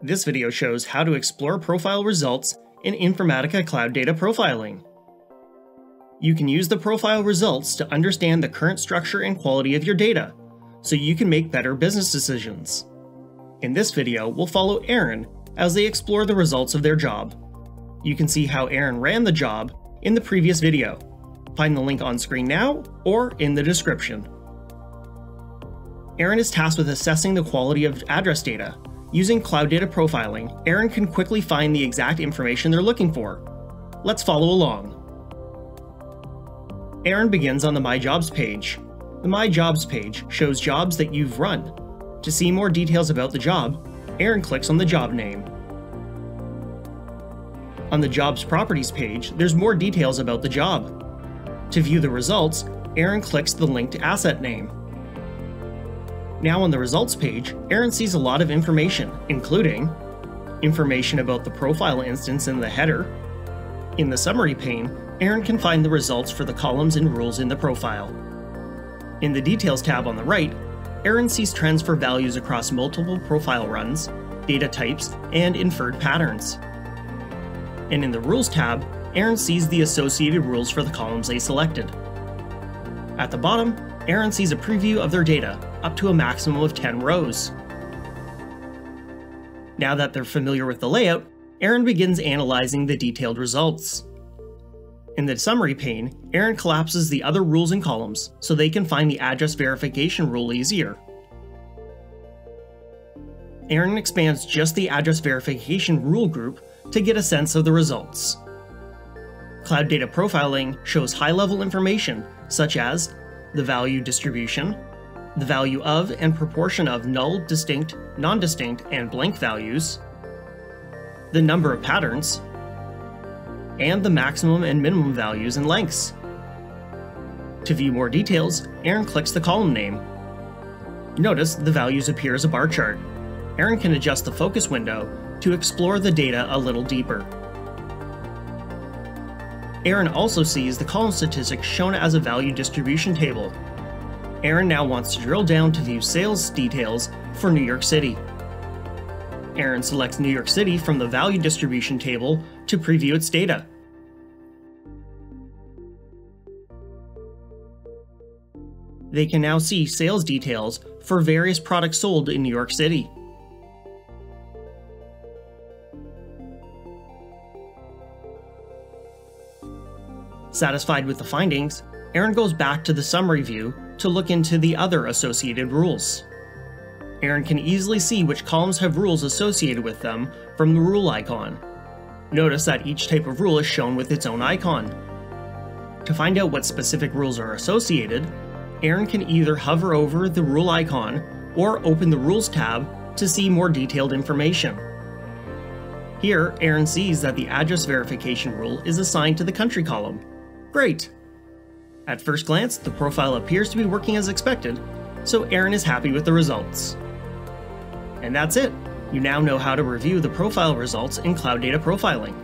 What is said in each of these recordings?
This video shows how to explore profile results in Informatica Cloud Data Profiling. You can use the profile results to understand the current structure and quality of your data, so you can make better business decisions. In this video, we'll follow Aaron as they explore the results of their job. You can see how Aaron ran the job in the previous video. Find the link on screen now or in the description. Aaron is tasked with assessing the quality of address data. Using Cloud Data Profiling, Aaron can quickly find the exact information they're looking for. Let's follow along. Aaron begins on the My Jobs page. The My Jobs page shows jobs that you've run. To see more details about the job, Aaron clicks on the job name. On the Jobs Properties page, there's more details about the job. To view the results, Aaron clicks the linked asset name. Now on the results page, Aaron sees a lot of information, including information about the profile instance in the header. In the summary pane, Aaron can find the results for the columns and rules in the profile. In the details tab on the right, Aaron sees trends for values across multiple profile runs, data types, and inferred patterns. And in the rules tab, Aaron sees the associated rules for the columns they selected. At the bottom, Aaron sees a preview of their data, up to a maximum of 10 rows. Now that they're familiar with the layout, Aaron begins analyzing the detailed results. In the summary pane, Aaron collapses the other rules and columns so they can find the address verification rule easier. Aaron expands just the address verification rule group to get a sense of the results. Cloud Data Profiling shows high-level information such as the value distribution, the value of and proportion of null, distinct, non-distinct, and blank values, the number of patterns, and the maximum and minimum values and lengths. To view more details, Aaron clicks the column name. Notice the values appear as a bar chart. Aaron can adjust the focus window to explore the data a little deeper. Aaron also sees the column statistics shown as a value distribution table. Aaron now wants to drill down to view sales details for New York City. Aaron selects New York City from the value distribution table to preview its data. They can now see sales details for various products sold in New York City. Satisfied with the findings, Aaron goes back to the summary view to look into the other associated rules. Aaron can easily see which columns have rules associated with them from the rule icon. Notice that each type of rule is shown with its own icon. To find out what specific rules are associated, Aaron can either hover over the rule icon or open the Rules tab to see more detailed information. Here, Aaron sees that the address verification rule is assigned to the country column. Great! At first glance, the profile appears to be working as expected, so Aaron is happy with the results. And that's it! You now know how to review the profile results in Cloud Data Profiling.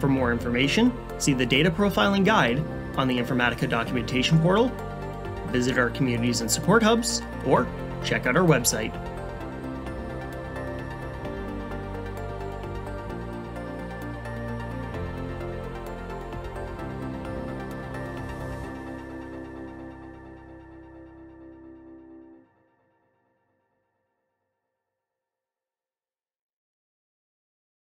For more information, see the Data Profiling Guide on the Informatica Documentation Portal, visit our communities and support hubs, or check out our website.